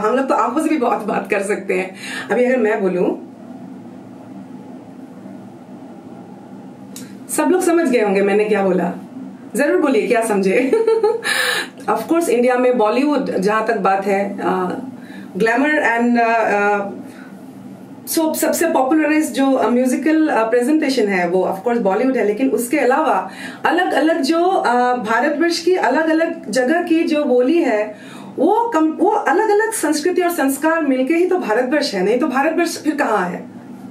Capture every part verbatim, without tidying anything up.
हम लोग तो आंखों से भी बहुत बात कर सकते हैं। अभी अगर मैं बोलूं, सब लोग समझ गए होंगे मैंने क्या बोला, जरूर बोलिए क्या समझे। ऑफ कोर्स इंडिया में बॉलीवुड जहां तक बात है, ग्लैमर एंड सो सबसे पॉपुलराइज जो म्यूजिकल uh, प्रेजेंटेशन uh, है वो ऑफ कोर्स बॉलीवुड है। लेकिन उसके अलावा अलग अलग जो uh, भारतवर्ष की अलग अलग जगह की जो बोली है वो कम वो अलग अलग संस्कृति और संस्कार मिलके ही तो भारतवर्ष है, नहीं तो भारतवर्ष फिर कहाँ है।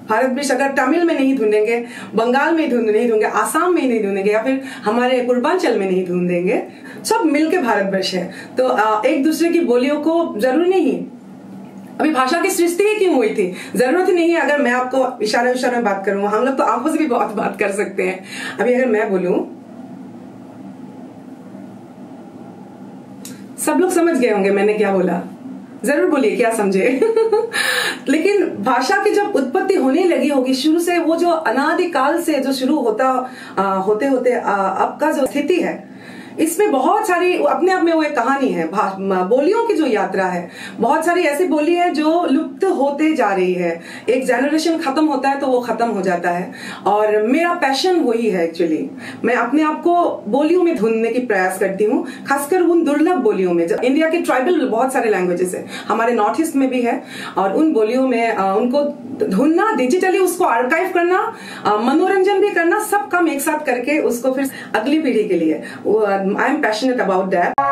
भारतवर्ष अगर तमिल में नहीं ढूंढेंगे, बंगाल में ढूंढ नहीं ढूंढेंगे, आसाम में नहीं ढूंढेंगे, या फिर हमारे पूर्वांचल में नहीं ढूंढेंगे, सब मिलके भारतवर्ष है। तो uh, एक दूसरे की बोलियों को जरूर नहीं, अभी भाषा की सृष्टि ही क्यों हुई थी, जरूरत नहीं है। अगर मैं आपको इशारे इशारे में बात करूं, हम लोग तो आंखों से भी बहुत बात कर सकते हैं। अभी अगर मैं बोलूं, सब लोग समझ गए होंगे मैंने क्या बोला, जरूर बोलिए क्या समझे। लेकिन भाषा की जब उत्पत्ति होने लगी होगी, शुरू से वो जो अनादिकाल से जो शुरू होता आ, होते होते अब का जो स्थिति है, इसमें बहुत सारी अपने आप में वो एक कहानी है। बोलियों की जो यात्रा है, बहुत सारी ऐसी बोली है जो लुप्त होते जा रही है। एक जनरेशन खत्म होता है तो वो खत्म हो जाता है, और मेरा पैशन वही है। एक्चुअली मैं अपने आप को बोलियों में ढूंढने की प्रयास करती हूँ, खासकर उन दुर्लभ बोलियों में। इंडिया के ट्राइबल बहुत सारे लैंग्वेजेस है, हमारे नॉर्थ ईस्ट में भी है, और उन बोलियों में उनको ढूंढना, डिजिटली उसको आर्काइव करना, मनोरंजन भी करना, सब काम एक साथ करके उसको फिर अगली पीढ़ी के लिए, I am passionate about that.